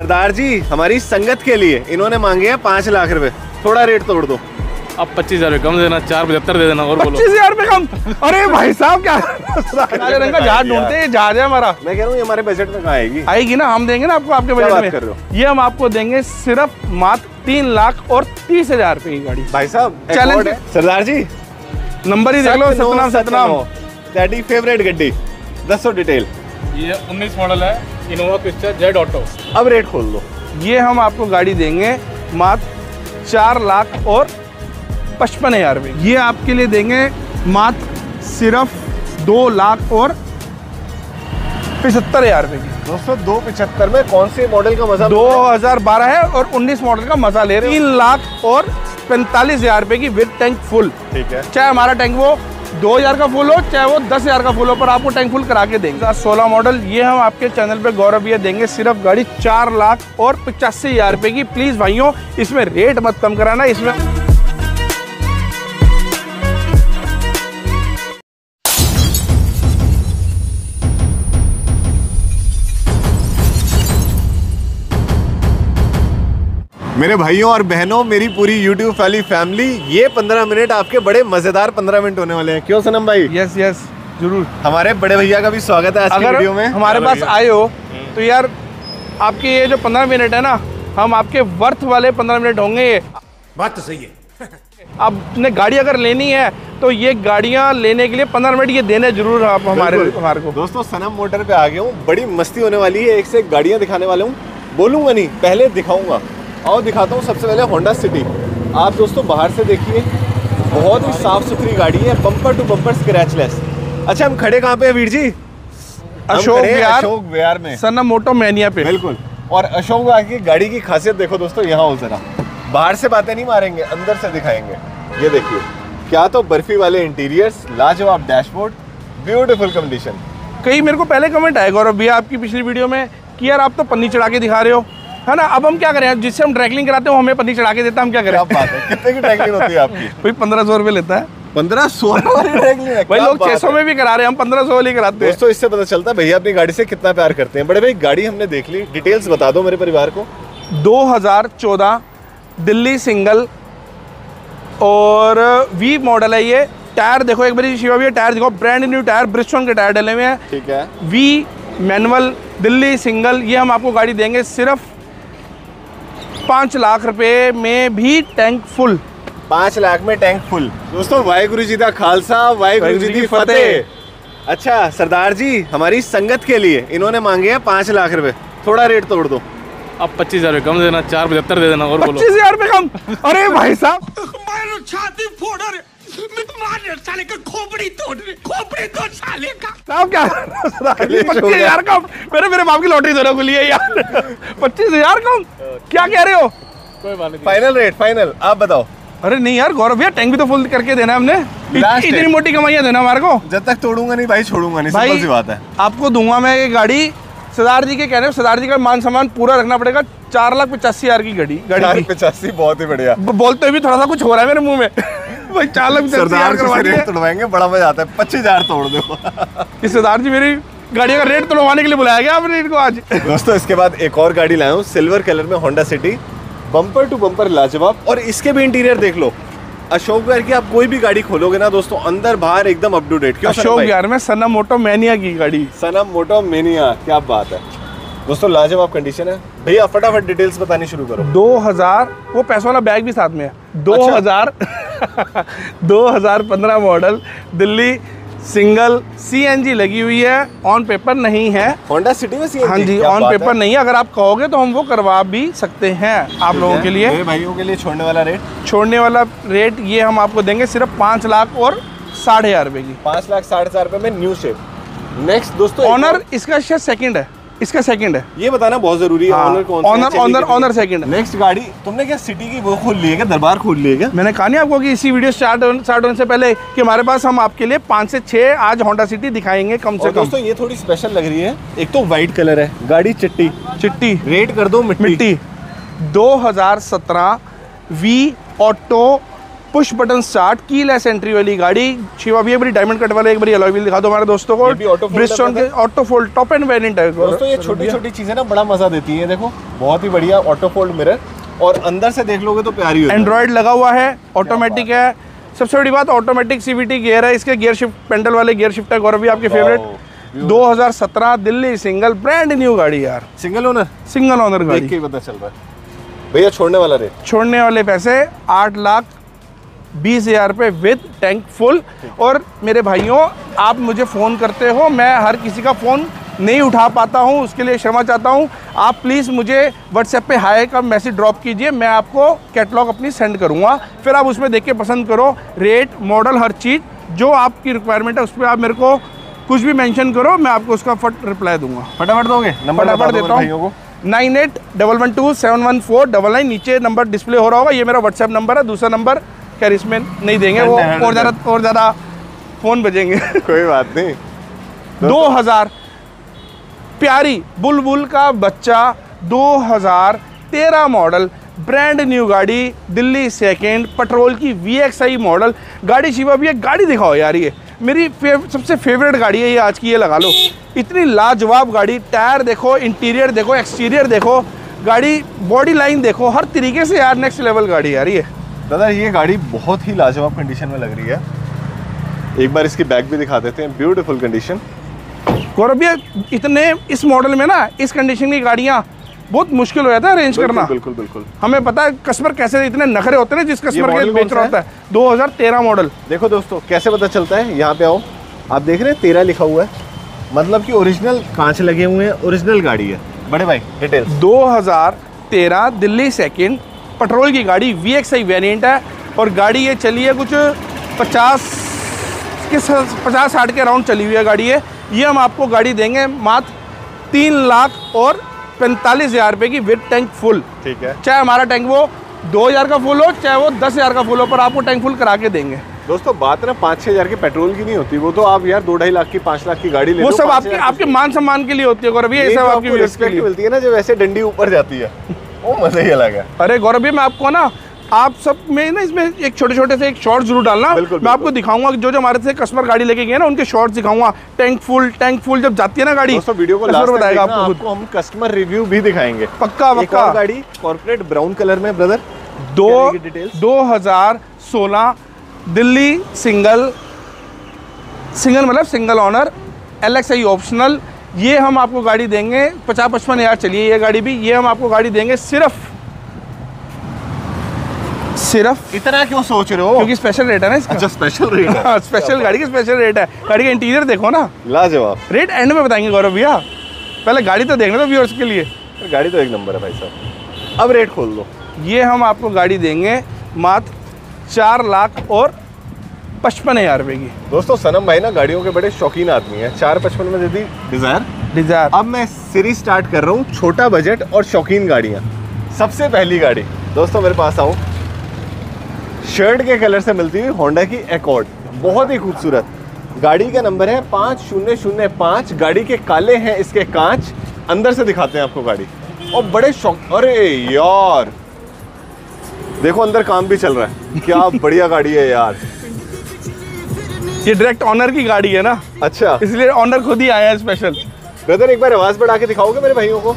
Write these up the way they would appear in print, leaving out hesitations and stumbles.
सरदार जी हमारी संगत के लिए इन्होंने मांगे हैं 5 लाख रुपए, थोड़ा रेट तोड़ दो। अब 25,000 कम देना, 4,75 दे देना। और 25,000 कम? अरे भाई साहब क्या काले रंग का जहाज ढूंढते हैं, जहाज है हमारा। मैं कह रहा हूँ ये हमारे बजट में आएगी। आएगी ना, हम देंगे ना आपको, आपके बजट में ये हम आपको देंगे सिर्फ मात्र 3,30,000 रुपए की गाड़ी। भाई साहब चैलेंज है सरदार जी, नंबर ही देख लो। सतनाम सतनाम डैडी फेवरेट गड्डी, 10 डिटेल। ये 19 मॉडल है इनोवा पिक्चर जेड ऑटो। अब रेट खोल दो। ये हम आपको गाड़ी देंगे मात्र 4,55,000 में। ये आपके लिए देंगे मात्र सिर्फ 2,75,000 में। 2,75,000 में कौन से मॉडल का मजा? 2012 है और 19 मॉडल का मजा ले रहे हैं। 3,45,000 रुपए की विद टैंक फुल। ठीक है, चाहे हमारा टैंक वो 2,000 का फुल हो, चाहे वो 10,000 का फुल हो, पर आपको टैंक फुल करा के देंगे। 16 मॉडल ये हम आपके चैनल पे गौरव ये देंगे सिर्फ गाड़ी 4,85,000 रुपए की। प्लीज भाइयों इसमें रेट मत कम कराना। इसमें मेरे भाइयों और बहनों, मेरी पूरी YouTube फैमिली, ये 15 मिनट आपके बड़े मजेदार 15 मिनट होने वाले हैं। क्यों सनम भाई? यस यस जरूर। हमारे बड़े भैया का भी स्वागत है आज की वीडियो में। हमारे पास आए हो तो यार आपके ये जो 15 मिनट है ना, हम आपके वर्थ वाले 15 मिनट होंगे। बात तो सही है। आपने गाड़ी अगर लेनी है तो ये गाड़ियाँ लेने के लिए 15 मिनट ये देने जरूर आप हमारे को। दोस्तों सनम मोटर पे आ गया हूँ, बड़ी मस्ती होने वाली है। एक से एक गाड़ियाँ दिखाने वाला हूँ, बोलूँगा नहीं, पहले दिखाऊँगा। और दिखाता हूँ सबसे पहले होंडा सिटी। आप दोस्तों बाहर से देखिए, बहुत ही साफ़ सुथरी गाड़ी है, बम्पर टू बम्पर स्क्रैचलेस। अच्छा हम खड़े कहाँ पे हैं वीर जी? अशोक विहार में, सनम मोटो मैनिया पे। बिल्कुल। और अशोक आके गाड़ी की खासियत देखो दोस्तों, यहाँ हो जरा। बाहर से बातें नहीं मारेंगे, अंदर से दिखाएंगे। ये देखिए क्या तो बर्फी वाले इंटीरियर्स, लाजवाब डैशबोर्ड, ब्यूटिफुल कंडीशन। कहीं मेरे को पहले कमेंट आएगा गौरव भैया आपकी पिछली वीडियो में कि यार आप तो पन्नी चढ़ा के दिखा रहे हो, है ना। अब हम क्या करें, जिससे हम ड्रैकलिंग कराते हैं हमें पन्नी चढ़ा के देता है, हम क्या करें? बात है, कितने की ड्रैकलिंग होती है आपकी? कोई 1500 रुपये लेता है। 1500 ड्रैकलिंग? भाई लोग 600 में भी करा रहे हैं, हम 1500 वाली कराते हैं। दोस्तों इससे पता चलता है भैया अपनी गाड़ी से कितना प्यार करते हैं। बड़े भाई गाड़ी हमने देख ली, डिटेल्स बता दो मेरे परिवार को। 2014 दिल्ली सिंगल और वी मॉडल है ये। टायर देखो एक बार, शिवा भैया टायर देखो, ब्रांड न्यू टायर, ब्रिस्टोन के टायर डले हुए हैं। ठीक है। वी मैनुअल दिल्ली सिंगल, ये हम आपको गाड़ी देंगे सिर्फ 5 लाख रुपए में भी टैंक फुल। 5 लाख में टैंक फुल। दोस्तों वाहेगुरु जी का खालसा, वाहेगुरु जी की फतेह। अच्छा सरदार जी हमारी संगत के लिए इन्होंने मांगे हैं 5 लाख रुपए, थोड़ा रेट तोड़ दो। अब 25,000 कम देना, 4,75 दे देना। और 25,000 कम? अरे भाई साहब छाती फोड़ रहे, खोपड़ी तोड़, खोपड़ी तोड़ साले का। साहब क्या 25,000 कम? मेरे बाप की लॉटरी दोनों के लिए यार। 25,000 कम? क्या कह रहे हो? कोई बात नहीं, फाइनल रेट फाइनल आप बताओ। अरे नहीं यार गौरव भैया, टैंक भी तो फुल करके देना है हमने। इतनी मोटी कमाइयां देना हमारे को। जब तक तोड़ूंगा नहीं भाई छोड़ूंगा नहीं, सिंपल सी बात है। आपको दूंगा मैं ये गाड़ी, सरदार जी के कहने पर सरदार जी का मान सम्मान पूरा रखना पड़ेगा। 4,85,000 की गाड़ी 85, बहुत ही बढ़िया। बोलते हुए भी थोड़ा सा कुछ हो रहा है मेरे मुँह में। भाई सरदार रेट तोड़वाएंगे, बड़ा मजा आता है। 25,000 तोड़ दो। सरदार जी मेरी गाड़ियों का रेट तोड़वाने के लिए बुलाया गया आपने इनको आज। दोस्तों इसके बाद एक और गाड़ी लाया हूँ सिल्वर कलर में, Honda City, bumper to bumper लाजवाब। और इसके भी इंटीरियर देख लो। अशोक विहार की आप कोई भी गाड़ी खोलोगे ना दोस्तों, अंदर बाहर एकदम up to date. Ashok Vihar में सनम मोटो मैनिया की गाड़ी, सनम मोटो मैनिया, क्या बात है दोस्तों, लाजवाब कंडीशन है। भैया फटाफट डिटेल्स बतानी शुरू करो। 2000 वो पैसों वाला बैग भी साथ में है। 2015 मॉडल दिल्ली सिंगल, CNG लगी हुई है, ऑन पेपर नहीं है। होंडा सिटी में CNG? हाँ जी ऑन पेपर नहीं है, अगर आप कहोगे तो हम वो करवा भी सकते हैं आप लोगों के लिए। मेरे भाइयों के लिए छोड़ने वाला रेट ये हम आपको देंगे सिर्फ 5,60,000 रुपए की। 5,60,000 रुपए में न्यू शेप। नेक्स्ट दोस्तों ऑनर, इसका शायद सेकंड है, इसका सेकंड है, ये बताना बहुत जरूरी है। ऑनर कौन सा? ऑनर सेकंड है। नेक्स्ट गाड़ी तुमने क्या सिटी की वो खोल ली है, क्या दरबार खोल ली है क्या? मैंने कहा नहीं आपको कि इसी वीडियो स्टार्ट होने से पहले कि हमारे पास, हम आपके लिए 5 से 6 आज होंडा सिटी दिखाएंगे कम से कम। दोस्तों ये थोड़ी स्पेशल लग रही है, एक तो व्हाइट कलर है गाड़ी, चिट्टी चिट्टी, रेट कर दो मिट्टी। 2017 V auto push button start keyless entry वाली गाड़ी। शिवा भी एक बड़ी डायमंड कट वाला, एक बड़ी अलॉय व्हील दिखा दो हमारे दोस्तों को। ब्रिजस्टोन के auto fold top end variant है दोस्तों। ये छोटी छोटी चीजें ना बड़ा मजा देती है। देखो बहुत ही बढ़िया ऑटो फोल्ड मिरर, और अंदर से देख लोगे तो प्यारी है। एंड्रॉइड लगा हुआ है, ऑटोमेटिक है। सबसे बड़ी बात ऑटोमेटिक सीवीटी गियर है, इसके गियर शिफ्ट पेंडल वाले गियर शिफ्ट है। गौरव भी आपके favourite 2017 Delhi single, brand new गाड़ी यार, सिंगल ओनर गाड़ी। देख के पता चल रहा है भैया छोड़ने वाला रेट, छोड़ने वाले पैसे 8,20,000 पे विद टैंक फुल। और मेरे भाइयों आप मुझे फ़ोन करते हो, मैं हर किसी का फ़ोन नहीं उठा पाता हूं, उसके लिए क्षमा चाहता हूं। आप प्लीज़ मुझे व्हाट्सएप पे हाय का मैसेज ड्रॉप कीजिए, मैं आपको कैटलॉग अपनी सेंड करूंगा, फिर आप उसमें देख के पसंद करो, रेट मॉडल हर चीज़ जो आपकी रिक्वायरमेंट है उस पर आप मेरे को कुछ भी मेंशन करो, मैं आपको उसका रिप्लाई दूंगा। फटाफट दोगे? फटाफट देता हूँ 9811271499। नीचे नंबर डिस्प्ले हो रहा होगा, ये मेरा व्हाट्सएप नंबर है। दूसरा नंबर खैर इसमें नहीं देंगे वो, और ज़्यादा फ़ोन बजेंगे। कोई बात नहीं। 2000 प्यारी बुलबुल का बच्चा, 2013 मॉडल, ब्रांड न्यू गाड़ी, दिल्ली सेकंड, पेट्रोल की VXI मॉडल गाड़ी। शिवा भी एक गाड़ी दिखाओ यार, ये मेरी सबसे फेवरेट गाड़ी है ये आज की, ये लगा लो। इतनी लाजवाब गाड़ी, टायर देखो, इंटीरियर देखो, एक्सटीरियर देखो, गाड़ी बॉडी लाइन देखो, हर तरीके से यार नेक्स्ट लेवल गाड़ी यार। ये दादा ये गाड़ी बहुत ही लाजवाब कंडीशन में लग रही है, एक बार इसकी बैक भी दिखा देते हैं। Beautiful condition. गौरव भैया इतने इस मॉडल में ना इस कंडीशन की गाड़ियाँ बहुत मुश्किल हो जाता है अरेंज करना। बिल्कुल बिल्कुल, हमें पता है कस्टमर कैसे इतने नखरे होते हैं जिस कस्टमर के बेच रहा होता है। 2013 मॉडल। देखो दोस्तों कैसे पता चलता है, यहाँ पे आओ, आप देख रहे हैं 13 लिखा हुआ है, मतलब कि ओरिजिनल कांच लगे हुए हैं, ओरिजिनल गाड़ी है। बड़े भाई डिटेल। 2013 दिल्ली सेकेंड पेट्रोल की गाड़ी, VXI वेरिएंट है, और गाड़ी ये चली है कुछ 50-60 के राउंड चली हुई है गाड़ी है। ये हम आपको गाड़ी देंगे मात्र 3,45,000 रुपये की विद टैंक फुल। ठीक है, चाहे हमारा टैंक वो 2,000 का फुल हो, चाहे वो 10,000 का फुल हो, पर आपको टैंक फुल करा के देंगे। दोस्तों बात ना 5-6 हज़ार के पेट्रोल की नहीं होती, वो तो आप यार 2-2.5 लाख की 5 लाख की गाड़ी ले, वो सब आपके आपके मान सम्मान के लिए होती है। गौरव ये सब आपकी रिस्पेक्ट मिलती है ना, जब ऐसे डंडी ऊपर जाती है वो मज़ा ही अलग है। अरे गौरव मैं आपको ना आप सब में ना इसमें एक छोटे से एक शॉर्ट जरूर डालना, मैं आपको दिखाऊंगा जो हमारे से कस्टमर गाड़ी लेके गए ना उनके शॉर्ट्स दिखाऊंगा। टैंक फुल जब जाती है ना गाड़ी, वीडियो को लास्ट बताएगा आपको, हम कस्टमर रिव्यू भी दिखाएंगे पक्का। गाड़ी कॉर्पोरेट ब्राउन कलर में ब्रदर, 2016 दिल्ली सिंगल मतलब सिंगल ऑनर, LXI ऑप्शनल। ये हम आपको गाड़ी देंगे 50-55 हज़ार चलिए ये गाड़ी भी। ये हम आपको गाड़ी देंगे सिर्फ इतना क्यों सोच रहे हो, क्योंकि स्पेशल रेट है ना इसका। अच्छा स्पेशल रेट है। स्पेशल गाड़ी की स्पेशल रेट है। गाड़ी का इंटीरियर देखो ना, लाजवाब। रेट एंड में बताएंगे गौरव भैया, पहले गाड़ी तो देखने दो व्यूअर्स के लिए। गाड़ी तो एक नंबर है भाई साहब, अब रेट खोल दो। ये हम आपको गाड़ी देंगे मात्र 4,55,000 रुपये की। दोस्तों सनम भाई ना गाड़ियों के बड़े शौकीन आदमी है। 4,55,000 में दे दी डिजायर। अब मैं सीरीज स्टार्ट कर रहा हूँ, छोटा बजट और शौकीन गाड़ियाँ। सबसे पहली गाड़ी दोस्तों मेरे पास आओ, शर्ट के कलर से मिलती हुई होंडा की एकॉर्ड, बहुत ही खूबसूरत गाड़ी। का नंबर है 5005। गाड़ी के काले हैं इसके कांच, अंदर से दिखाते हैं आपको गाड़ी, और बड़े शौक। अरे यार देखो अंदर काम भी चल रहा है, क्या बढ़िया गाड़ी है यार। ये डायरेक्ट ऑनर की गाड़ी है ना। अच्छा, इसलिए ऑनर खुद ही आया है स्पेशल। ब्रदर एक बार आवाज बढ़ा के दिखाओगे मेरे भाइयों को।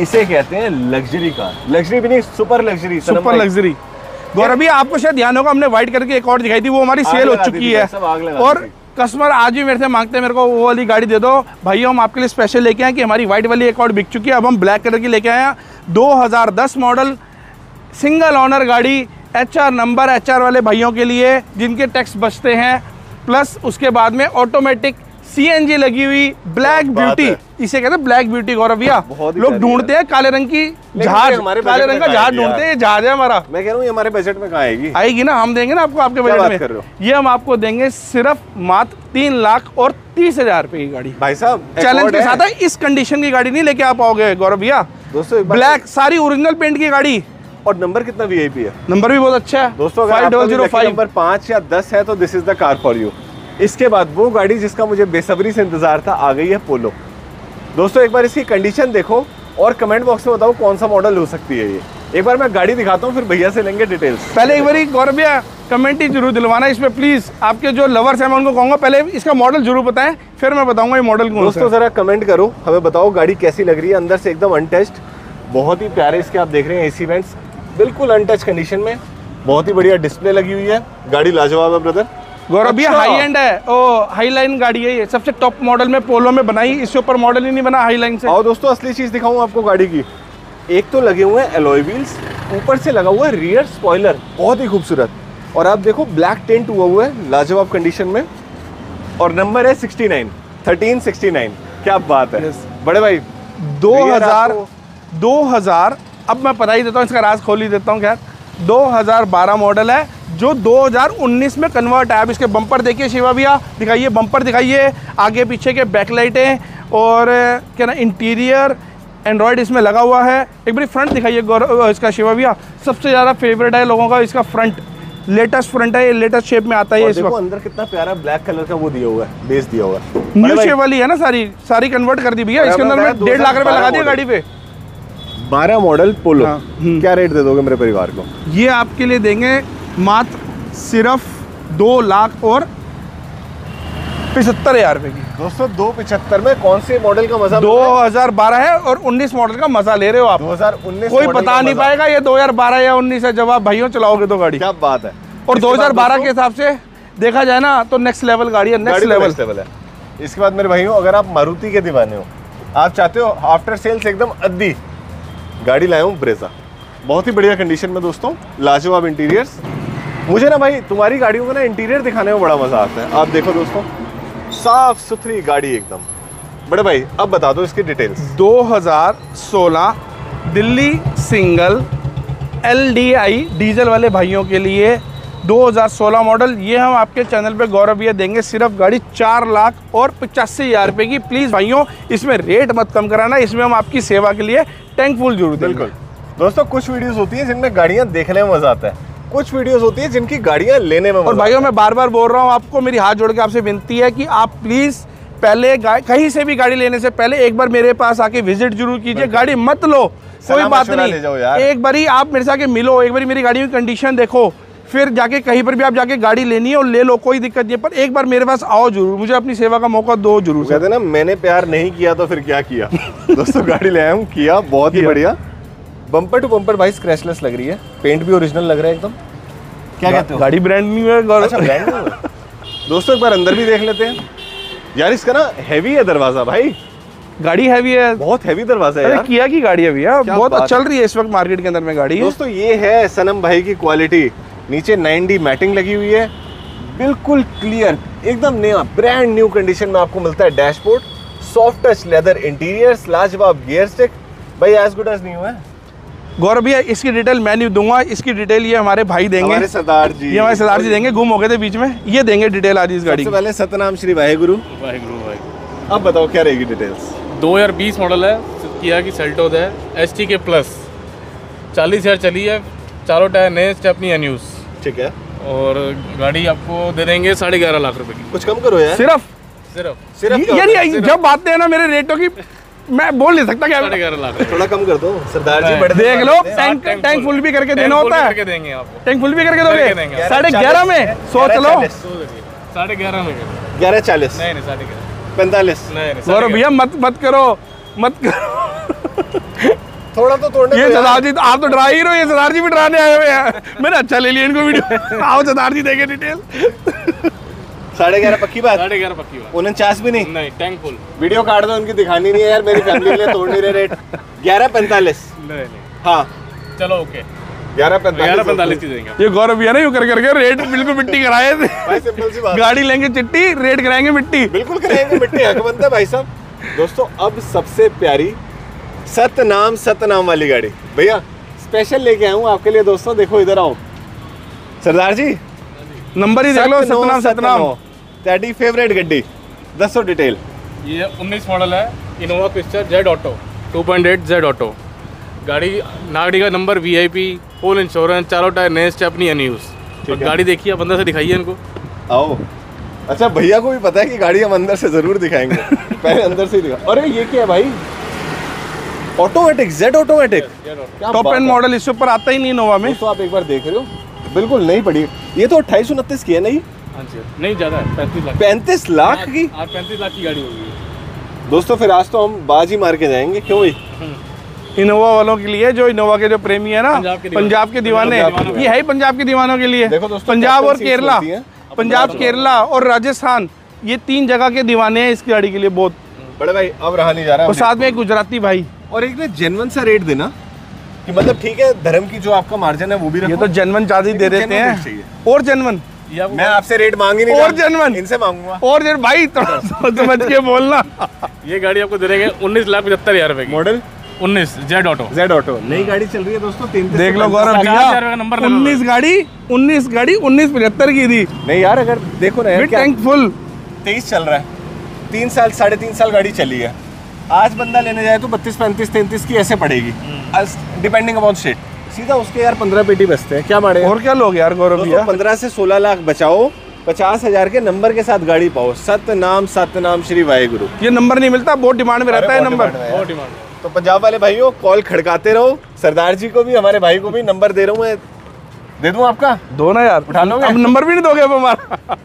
इसे कहते हैं लग्जरी कार, लग्जरी भी नहीं सुपर लग्जरी। गौरव भैया आपको शायद ध्यान होगा, हमने व्हाइट करके एक और दिखाई थी, वो हमारी सेल हो चुकी है, और कस्टमर आज भी मेरे से मांगते हैं मेरे को वो वाली गाड़ी दे दो। भैया हम आपके लिए स्पेशल लेके आए कि हमारी व्हाइट वाली एक और बिक चुकी है, अब हम ब्लैक कलर की लेके आए हैं। 2010 मॉडल सिंगल ऑनर गाड़ी, HR नंबर वाले भाइयों के लिए जिनके टैक्स बचते हैं, प्लस उसके बाद में ऑटोमेटिक CNG लगी हुई, ब्लैक ब्यूटी, इसे कहते हैं ब्लैक ब्यूटी। गौरव भैया लोग ढूंढते हैं काले रंग की जहाज, काले रंग का जहाज ढूंढते हैं, ये जहाज है हमारा। मैं कह रहा हूँ ये हमारे बजट में कहाँ आएगी, आएगी ना, हम देंगे ना आपको आपके बजट में। ये हम आपको देंगे सिर्फ मात्र 3,30,000 रुपए की गाड़ी। भाई साहब चैलेंज के साथ है, इस कंडीशन की गाड़ी नहीं लेके आ पाओगे गौरव भैया। दोस्तों ब्लैक सारी ओरिजिनल पेंट की गाड़ी, और नंबर कितना वीआईपी है, नंबर भी बहुत अच्छा है दोस्तों। नंबर 5 या 10 है तो this is the car for you. इसके बाद वो गाड़ी जिसका मुझे बेसब्री से इंतजार था आ गई है पोलो। दोस्तों एक बार इसकी कंडीशन देखो और कमेंट बॉक्स में बताओ कौन सा मॉडल हो सकती है ये। एक बार मैं गाड़ी दिखाता हूँ फिर भैया से लेंगे डिटेल्स। पहले एक बार एक गौरव भैया कमेंट ही जरूर दिलवाना इस पर प्लीज़, आपके जो लवर्स हैं मैं उनको कहूँगा पहले इसका मॉडल जरूर बताएं फिर मैं बताऊँगा ये मॉडल कौन सा। दोस्तों ज़रा कमेंट करो, हमें बताओ गाड़ी कैसी लग रही है अंदर से, एकदम अनटच्ड, बहुत ही प्यारे इसके आप देख रहे हैं एसी वेंट्स बिल्कुल अनटच्ड कंडीशन में, बहुत ही बढ़िया डिस्प्ले लगी हुई है, गाड़ी लाजवाब है ब्रदर। गौरव भैया हाई एंड है, ओ हाई लाइन गाड़ी है ये, सबसे टॉप मॉडल में पोलो में बनाई, इससे ऊपर मॉडल ही नहीं बना हाई लाइन से। और दोस्तों असली चीज़ दिखाऊँ आपको गाड़ी की, एक तो लगे हुए हैं एलॉय व्हील्स, ऊपर से लगा हुआ है रियर स्पॉइलर, बहुत ही खूबसूरत, और आप देखो ब्लैक टेंट हुआ हुआ है लाजवाब कंडीशन में, और नंबर है 69, 1369, क्या बात है। बड़े भाई 2000 अब मैं पता ही देता हूँ इसका राज खोल ही देता हूँ क्या, 2012 मॉडल है जो 2019 में कन्वर्ट आया। अब इसके बम्पर देखिए शिवा भैया, दिखाइए बम्पर दिखाइए, आगे पीछे के बैकलाइटें और क्या ना इंटीरियर एंड्रॉयड इसमें लगा हुआ है। एक बार फ्रंट दिखाइए गौरव, इसका शिवा भैया सबसे ज़्यादा फेवरेट है लोगों का इसका फ्रंट, लेटेस्ट फ्रंट है ये, लेटेस्ट शेप में आता है इस वक्त। अंदर कितना प्यारा ब्लैक कलर का वो दिया हुआ है, बेस दिया हुआ है, न्यू शेप वाली है ना, सारी सारी कन्वर्ट कर दी भैया। इसके अंदर मैं 1.5 लाख रुपये लगा दिया गाड़ी पे। 12 मॉडल पोलो, क्या रेट दे दोगे मेरे परिवार को? ये आपके लिए देंगे मात्र सिर्फ 2,75,000 रुपये की। दोस्तों 2,75,000 में कौन से मॉडल का मजा? 2012 है और 19 मॉडल का मजा ले रहे हो आप। 2019 कोई बता नहीं पाएगा ये 2012 या 19 है जब आप भाइयों चलाओगे तो गाड़ी, क्या बात है। और 2012 के हिसाब से देखा जाए ना तो नेक्स्ट लेवल गाड़ी है, नेक्स्ट लेवल है। इसके बाद मेरे भाइयों अगर आप मारुति के दीवाने हो, आप चाहते हो आफ्टर सेल्स एकदम अद्दी गाड़ी, लाए हूँ ब्रेजा, बहुत ही बढ़िया कंडीशन में दोस्तों, लाजवाब इंटीरियर्स। मुझे ना भाई तुम्हारी गाड़ियों को ना इंटीरियर दिखाने में बड़ा मजा आता है। आप देखो दोस्तों साफ सुथरी गाड़ी एकदम। बड़े भाई अब बता दो इसकी details. 2016 Delhi single LDI diesel वाले भाइयों के लिए 2016 मॉडल, ये हम आपके चैनल पे गौरव ये देंगे सिर्फ गाड़ी 4,85,000 रुपये की। प्लीज़ भाइयों इसमें रेट मत कम कराना, इसमें हम आपकी सेवा के लिए टैंक फुल जरूर देंगे। बिल्कुल दोस्तों कुछ वीडियोज़ होती हैं जिनमें गाड़ियाँ देखने में मज़ा आता है, कुछ वीडियोस होती है जिनकी गाड़ियां लेने में। और भाइयों मैं बार बार बोल रहा हूं आपको, मेरी हाथ जोड़ के आपसे विनती है कि आप प्लीज़ पहले कहीं से भी गाड़ी लेने से पहले एक बार मेरे पास आके विजिट जरूर कीजिए, गाड़ी मत लो कोई बात नहीं, एक बार ही आप मेरे से आके मिलो, एक बार मेरी गाड़ी की कंडीशन देखो, फिर जाके कहीं पर भी आप जाके गाड़ी लेनी है और ले लो, कोई दिक्कत नहीं, पर एक बार मेरे पास आओ जरूर, मुझे अपनी सेवा का मौका दो जरूर। कहते ना मैंने प्यार नहीं किया तो फिर क्या किया। दोस्तों गाड़ी ले आया हूँ किया, बहुत ही बढ़िया, बम्पर टू बम्पर भाई स्क्रैचलेस लग रही है, पेंट भी ओरिजिनल लग रहा है एकदम। क्या कहते हो गाड़ी ब्रांड न्यू है? अच्छा, ब्रांड न्यू है। दोस्तों एक बार अंदर भी देख लेते हैं यार, इसका ना हैवी है दरवाजा भाई, गाड़ी हैवी है, बहुत हैवी दरवाजा है यार। किया की गाड़ी है भैया, बहुत चल रही है इस वक्त मार्केट के अंदर में गाड़ी। दोस्तों ये है सनम भाई की क्वालिटी, नीचे 9D मैटिंग लगी हुई है, बिल्कुल क्लियर एकदम नया ब्रांड न्यू कंडीशन में आपको मिलता है dashboard, soft touch leather interior, लाजवाब गियर स्टिक भाई, एज गुड एज न्यू है। गौरव भैया इसकी डिटेल मैं नहीं दूंगा, इसकी डिटेल ये हमारे भाई देंगे, हमारे सरदार जी, ये हमारे सरदार जी देंगे, गुम हो गए थे बीच में, ये देंगे डिटेल आज इस गाड़ी। सबसे पहले सतनाम श्री वाहेगुरु। वाहेगुरु। अब बताओ क्या रहेगी डिटेल्स? 2020 मॉडल है, किया की सेल्टो है, ST के प्लस, 40,000 चली है, चारों टायर नए, स्टेपनी अनयूज, ठीक है, और गाड़ी आपको दे देंगे 11.5 लाख रुपए की। कुछ कम करो यार, सिर्फ सिर्फ सिर्फ जब बात है ना मेरे रेटों की मैं बोल नहीं सकता, क्या थोड़ा कम कर दो सरदार जी, बढ़ देख लो। टैंक फुल भी करके देना होता है, टैंक फुल भी करके दोगे 11.5 में, सोच लो 11.5 में, 11.40 नहीं 11.45 नहीं भैया, मत करो मत करो, थोड़ा तो तोड़ने। ये सरदार जी आप तो डरा ही रहो, ये सरदार जी भी डराने आए हुए हैं, मैंने अच्छा ले लिया इनको वीडियो, आओ सरदार जी देंगे डिटेल। 11.5 पक्की बात, 11.5 पक्की बात, 49 भी नहीं, नहीं टैंक फुल। वीडियो काट दो, उनकी दिखानी नहीं है यार, मेरी फैमिली ने तोड़ नहीं रहे रेट। 11.45 नहीं नहीं, हाँ चलो ओके 11.45 की देंगे। ये गौरव भैया ना यूँ कर करके रेट बिल्कुल मिट्टी कराए थे, गाड़ी लेंगे चिट्टी, रेट कराएंगे मिट्टी, बिल्कुल कराएंगे मिट्टी, हक बनता है भाई साहब। दोस्तों अब सबसे प्यारी सतनाम वाली गाड़ी भैया स्पेशल लेके आया हूँ आपके लिए। दोस्तों देखो इधर आओ सरदार जी, नंबर ही देख लो, सतनाम तेरी फेवरेट गड्डी, दसो डिटेल। ये 19 मॉडल है इनोवा पिक्चर, Z ऑटो 2.8 Z ऑटो गाड़ी, नागड़ी का नंबर, VIP फुल इंश्योरेंस, चारों टायर नए स्टेपनी अनयूज। गाड़ी देखिए आप अंदर से, दिखाइए इनको। आओ, अच्छा भैया को भी पता है कि गाड़ी हम अंदर से जरूर दिखाएंगे। पहले अंदर से ही दिखा। अरे ये क्या है भाई, automatic Z automatic, top end model, इसके ऊपर आता ही नहीं इनोवा में। तो आप एक बार देख रहे हो, बिल्कुल नहीं पड़ी। ये तो 2829 की है नहीं? हाँ जी, नहीं ज़्यादा है, 35 लाख। 35 लाख की, 35 लाख की गाड़ी होगी। दोस्तों फिर आज तो हम बाजी मार के जाएंगे, क्यों भाई? इनोवा वालों के लिए, जो इनोवा के जो प्रेमी है ना, पंजाब के दीवाने, ये है पंजाब के दीवानों के लिए। देखो दोस्तों, पंजाब और केरला, पंजाब केरला और राजस्थान, ये 3 जगह के दीवाने हैं इस गाड़ी के लिए। बहुत बड़े भाई अब रहा नहीं जा रहा है। और साथ में एक गुजराती भाई, और एक ना जेन्युइन सा रेट देना कि मतलब ठीक है, धर्म की जो आपका मार्जिन है वो भी रखो। ये तो जेन्युइन चार्ज ही दे देते हैं। और जेन्युइन, मैं आपसे रेट मांग ही नहीं, और जेन्युइन इनसे मांगूंगा। और जेन्युइन भाई समझ के बोलना। ये गाड़ी आपको दे देंगे 19,75,000 रुपए की, model 19 Z auto. Z auto नई गाड़ी चल रही है दोस्तों, देख लो गौरव भैया, 19 गाड़ी 1975 की थी। नहीं यार, अगर देखो ना, टैंक फुल 23 चल रहा है, 3 साल 3.5 साल गाड़ी चली है। आज बंदा लेने जाए तो 32, 35, 33 की ऐसे पड़ेगी, डिपेंडिंग अपॉन स्टेट। सीधा उसके यार 15 पेटी बचते हैं, क्या मारे और क्या लोग यार गौरव भैया। 15 से 16 लाख बचाओ, 50,000 के नंबर के साथ गाड़ी पाओ। सतनाम श्री वाहेगुरु। ये नंबर नहीं मिलता, बहुत डिमांड में रहता है नंबर, बहुत डिमांड। तो पंजाब वाले भाइयों, कॉल खड़काते रहो। सरदार जी को भी, हमारे भाई को भी नंबर दे रहा हूँ मैं, दे दूँ आपका? दो ना यार, उठा लोगे? अब नंबर भी नहीं दोगे अब हमारा।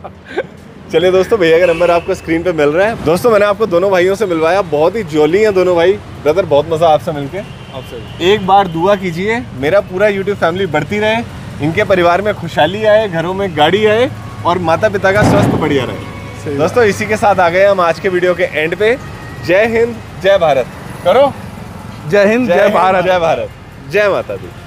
चलिए दोस्तों, भैया का नंबर आपको स्क्रीन पे मिल रहा है। दोस्तों मैंने आपको दोनों भाइयों से मिलवाया, बहुत ही जॉली हैं दोनों भाई। ब्रदर बहुत मज़ा आपसे मिलके। आपसे एक बार दुआ कीजिए मेरा पूरा यूट्यूब फैमिली बढ़ती रहे, इनके परिवार में खुशहाली आए, घरों में गाड़ी आए, और माता पिता का स्वास्थ्य बढ़िया रहे। दोस्तों इसी के साथ आ गए हम आज के वीडियो के एंड पे। जय हिंद, जय भारत करो। जय हिंद, जय भारत, जय माता दी।